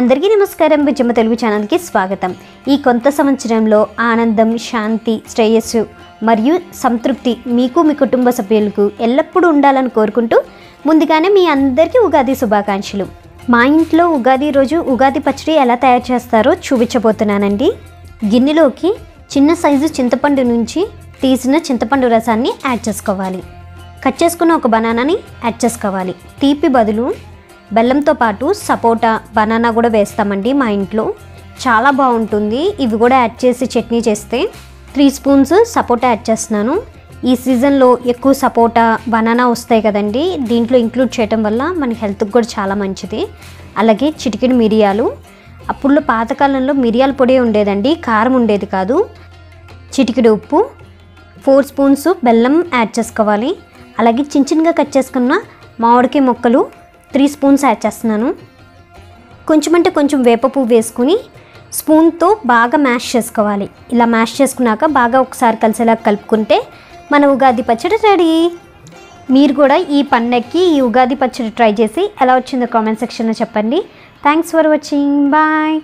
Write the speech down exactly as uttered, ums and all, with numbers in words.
అందరికీ నమస్కారం। బుజ్జమ్మ తెలుగు ఛానల్కి స్వాగతం। ఈ కొంత సంవత్సరంలో ఆనందం, శాంతి, శ్రేయస్సు మరియు సంతృప్తి మీకు మీ కుటుంబ సభ్యులకు ఎల్లప్పుడూ ఉండాలని కోరుకుంటూ ముందుగానే మీ అందరికీ ఉగాది శుభాకాంక్షలు। మా ఇంట్లో ఉగాది రోజు ఉగాది పచ్చడి ఎలా తయారు చేస్తారో చూపించబోతున్నానండి। గిన్నెలోకి చిన్న సైజు చింతపండు నుంచి తీసిన చింతపండు రసాన్ని యాడ్ చేసుకోవాలి। కట్ చేసుకున్న ఒక బనానాని యాడ్ చేసుకోవాలి। తీపి బదులు బెల్లంతో పాటు సపోటా, బనానా కూడా వేస్తామండి। మా ఇంట్లో చాలా బాగుంటుంది। ఇవి కూడా యాడ్ చేసి చట్నీ చేస్తే త్రీ స్పూన్స్ సపోటా యాడ్ చేస్తున్నాను। ఈ సీజన్లో ఎక్కువ సపోటా, బనానా వస్తాయి కదండి, దీంట్లో ఇంక్లూడ్ చేయడం వల్ల మన హెల్త్కి కూడా చాలా మంచిది। అలాగే చిటికెడు మిరియాలు, అప్పుడులో పాతకాలంలో మిరియాల పొడి ఉండేదండి, కారం ఉండేది కాదు। చిటికెడు ఉప్పు, ఫోర్ స్పూన్స్ బెల్లం యాడ్ చేసుకోవాలి। అలాగే చిన్న చిన్నగా కట్ చేసుకున్న మామిడికాయ ముక్కలు త్రీ స్పూన్స్ యాడ్ చేస్తున్నాను। కొంచెం అంటే కొంచెం వేప పువ్వు వేసుకుని స్పూన్తో బాగా మ్యాష్ చేసుకోవాలి। ఇలా మ్యాష్ చేసుకున్నాక బాగా ఒకసారి కలిసేలా కలుపుకుంటే మన ఉగాది పచ్చడి రెడీ। మీరు కూడా ఈ పండక్కి ఈ ఉగాది పచ్చడి ట్రై చేసి ఎలా వచ్చిందో కామెంట్ సెక్షన్లో చెప్పండి। Thanks for watching, bye.